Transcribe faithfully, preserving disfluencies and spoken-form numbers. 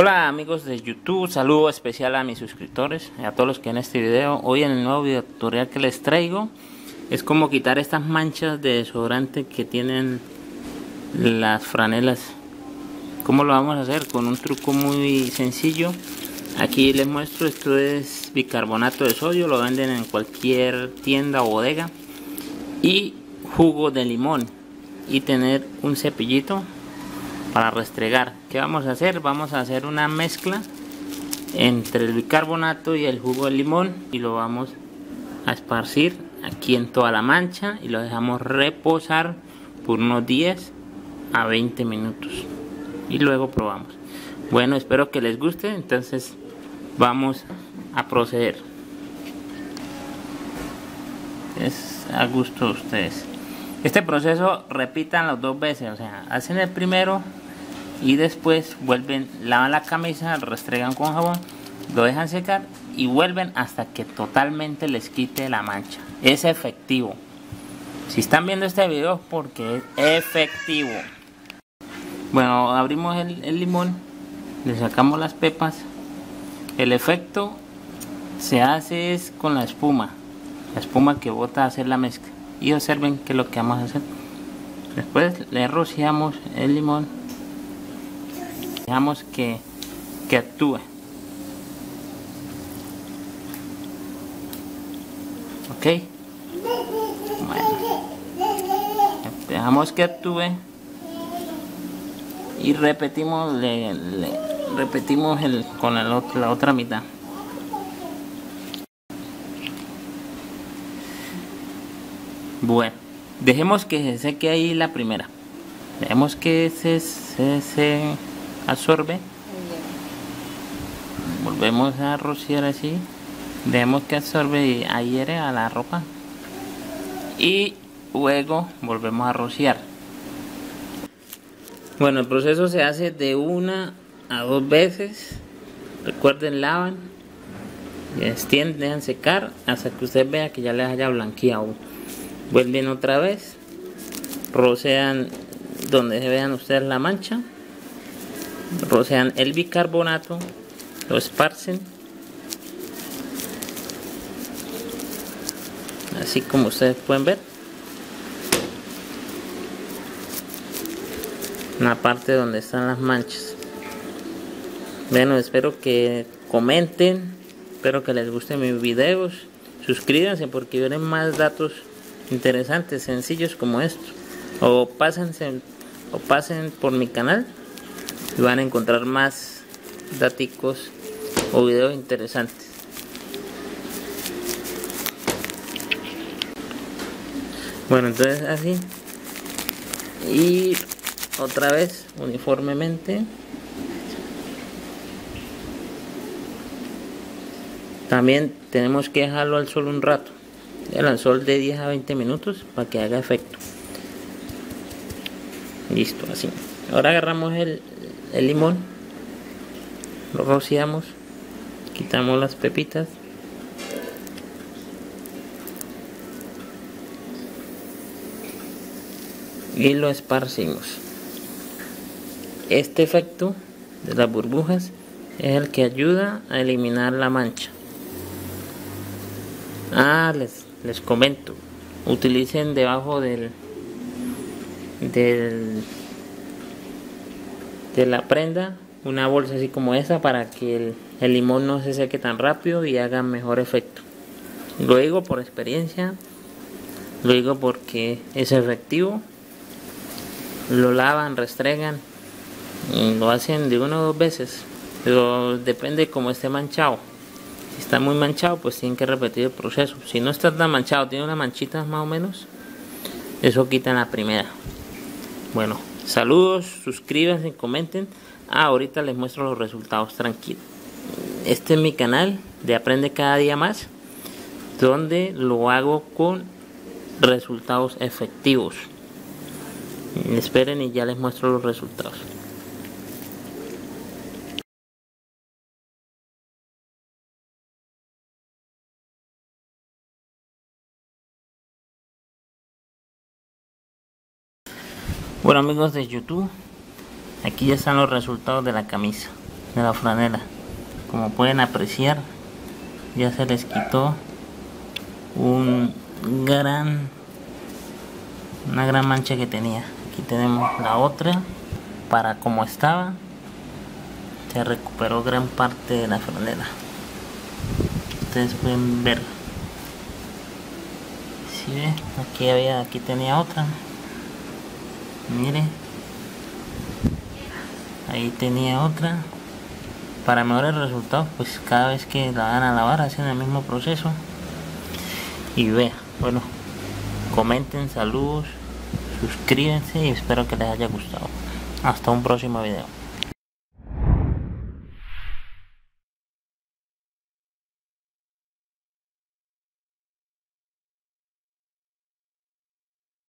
Hola amigos de YouTube, saludo especial a mis suscriptores y a todos los que en este video. Hoy en el nuevo video tutorial que les traigo es cómo quitar estas manchas de desodorante que tienen las franelas. ¿Cómo lo vamos a hacer? Con un truco muy sencillo. Aquí les muestro, esto es bicarbonato de sodio, lo venden en cualquier tienda o bodega, y jugo de limón, y tener un cepillito para restregar. ¿Qué vamos a hacer? Vamos a hacer una mezcla entre el bicarbonato y el jugo de limón y lo vamos a esparcir aquí en toda la mancha y lo dejamos reposar por unos diez a veinte minutos y luego probamos. Bueno, espero que les guste, entonces vamos a proceder. Es a gusto de ustedes. Este proceso repitan las dos veces, o sea, hacen el primero y después vuelven, lavan la camisa, restregan con jabón, lo dejan secar y vuelven hasta que totalmente les quite la mancha. Es efectivo. Si están viendo este video es porque es efectivo. Bueno, abrimos el, el limón, le sacamos las pepas. El efecto se hace es con la espuma, la espuma que bota a hacer la mezcla. Y observen que lo que vamos a hacer, después le rociamos el limón, dejamos que, que actúe, ok. Bueno, dejamos que actúe y repetimos le, le, repetimos el con el otro, la otra mitad. Bueno, dejemos que se seque ahí la primera. Dejemos que se, se, se absorbe. Volvemos a rociar así. Dejemos que absorbe y adhiere a la ropa. Y luego volvemos a rociar. Bueno, el proceso se hace de una a dos veces. Recuerden, lavan, extienden, dejan secar hasta que usted vea que ya les haya blanqueado. Vuelven otra vez, rocean donde se vean ustedes la mancha, rocean el bicarbonato, lo esparcen, así como ustedes pueden ver, en la parte donde están las manchas. Bueno, espero que comenten, espero que les gusten mis videos, suscríbanse porque vienen más datos interesantes, sencillos como esto, o pásense, o pasen por mi canal y van a encontrar más daticos o videos interesantes. Bueno, entonces así, y otra vez uniformemente. También tenemos que dejarlo al sol un rato, al sol de diez a veinte minutos, para que haga efecto. Listo, así. Ahora agarramos el, el limón, lo rociamos, quitamos las pepitas, y lo esparcimos. Este efecto de las burbujas es el que ayuda a eliminar la mancha. Ah, les Les comento, utilicen debajo del, del de la prenda una bolsa así como esa para que el, el limón no se seque tan rápido y haga mejor efecto. Lo digo por experiencia, lo digo porque es efectivo. Lo lavan, restregan, lo hacen de una o dos veces, pero depende cómo esté manchado. Si está muy manchado, pues tienen que repetir el proceso. Si no está tan manchado, tiene unas manchitas más o menos, eso quita la primera. Bueno, saludos, suscríbanse, comenten. Ah, ahorita les muestro los resultados, tranquilos. Este es mi canal de Aprende Cada Día Más. donde lo hago con resultados efectivos. Esperen y ya les muestro los resultados. Bueno, amigos de YouTube, aquí ya están los resultados de la camisa, de la franela. Como pueden apreciar, ya se les quitó un gran una gran mancha que tenía. Aquí tenemos la otra para como estaba. Se recuperó gran parte de la franela. Ustedes pueden ver, ¿sí ve? Aquí había, aquí tenía otra. Mire, ahí tenía otra. Para mejorar el resultado, pues cada vez que la van a lavar hacen el mismo proceso. Y vea, bueno, comenten, saludos, suscríbanse y espero que les haya gustado. Hasta un próximo video.